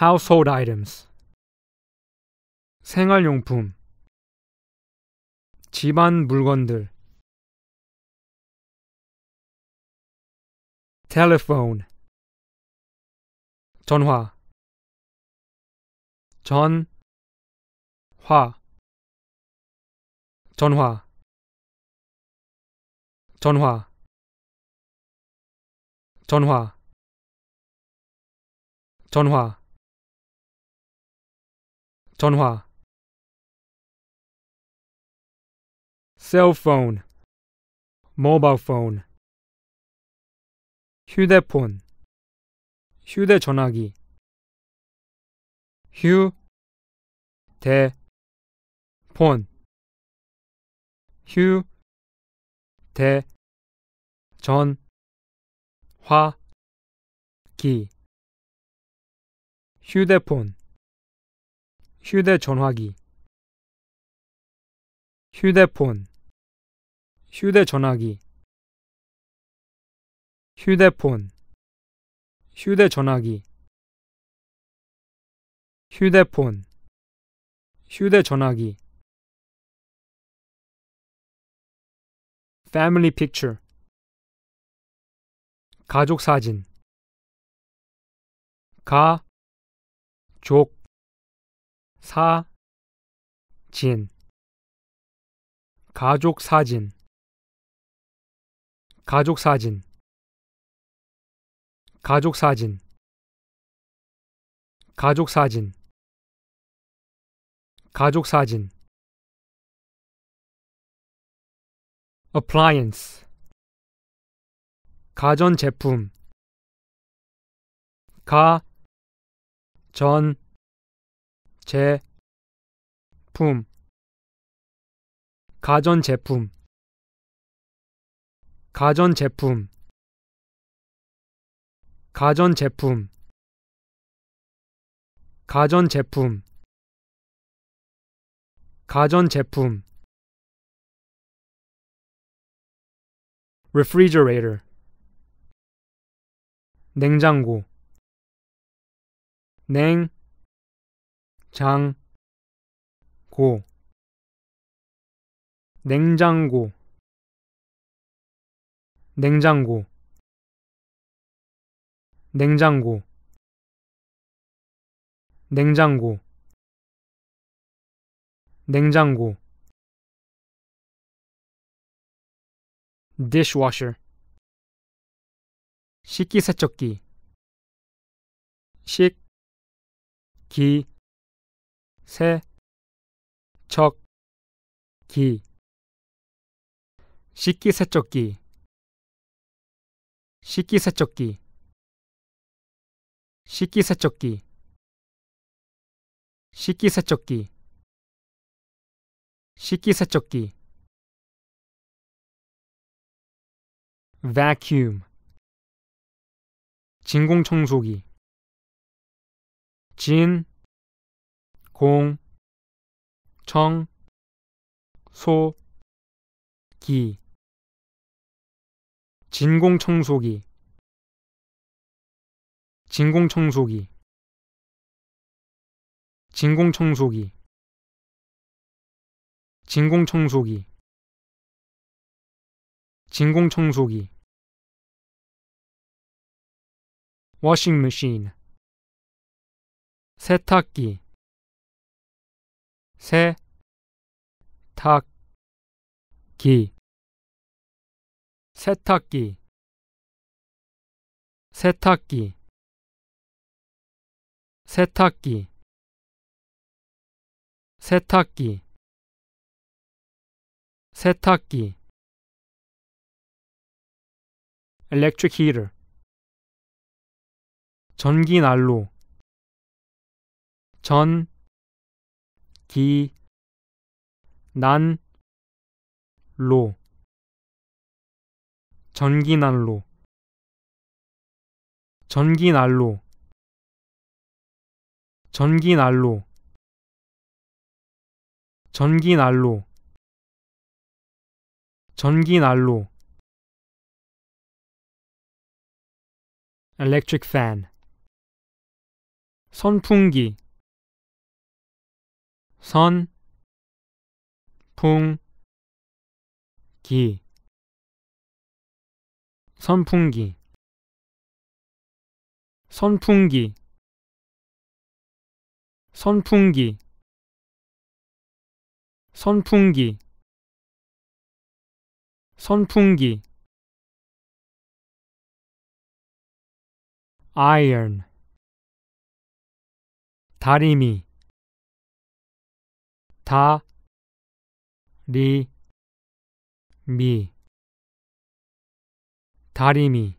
household items, 생활용품, 집안 물건들, telephone, 전화, 전화 cell phone, mobile phone, 휴대폰, 휴대전화기, 휴대폰, 휴대전화기, 휴대폰, 휴대전화기, 휴대폰, 휴대전화기, 휴대폰, 휴대전화기, 휴대폰, 휴대전화기, family picture, 가족사진, 가족사진 appliance, 가전제품, 가전제품 refrigerator, 냉장고, 냉장고 dishwasher, 식기세척기, 식기세척기 vacuum, 진공청소기, 진공청소기 washing machine, 세탁기, 세탁기 electric heater, 전기난로, 전기난로 electric fan, 선풍기 선풍기 선풍기 선풍기 선풍기 선풍기 선풍기 iron 다리미 다리미 다리미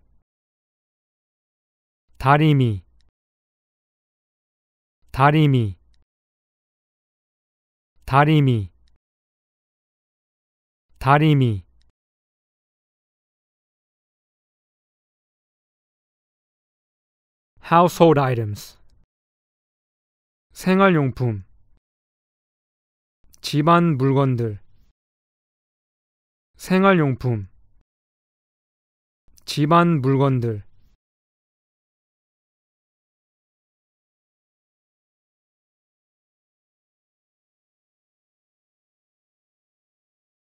다리미 다리미 다리미 다리미 household items 생활용품 집안 물건들 생활용품 집안 물건들